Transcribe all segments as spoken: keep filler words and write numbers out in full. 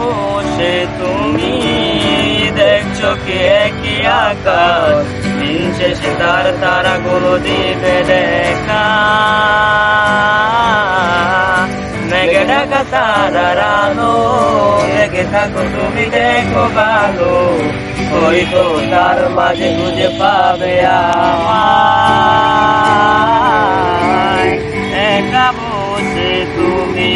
বসে তুমি দেখছো কি একই আকাশ, দিন শেষে তার তারাগুলো দিবে দেখা। মেঘে ঢাকা তারার আলো, মেঘে থাকো তুমি দেখো ভালো, হয়তো তার মাঝে খুঁজে পাবে আমায়। একা বসে তুমি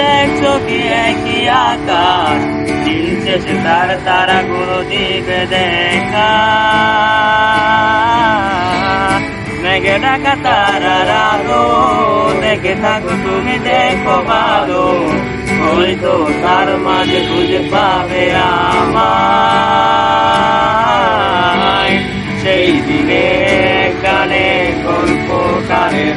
দেখছো কি একই আকাশ, দিন শেষে তার তারাগুলো দিবে দেখা। মেঘে ঢাকা তারার আলো, দেখে থাকো তুমি দেখো ভালো, হয়তো তার মাঝে খুঁজে পাবে আমায়। সেই দিনে গানে গল্প কারের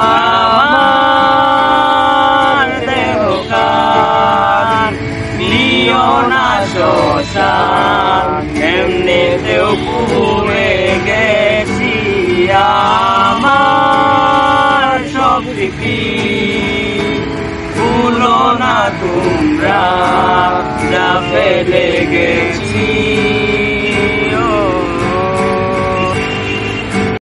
আমার দেহকার নিও না শ্মশান, এমনিতেও পুড়ে গেছি। আমার সব দিকি ভুলো না তোমরা, যা ফেলে গেছি।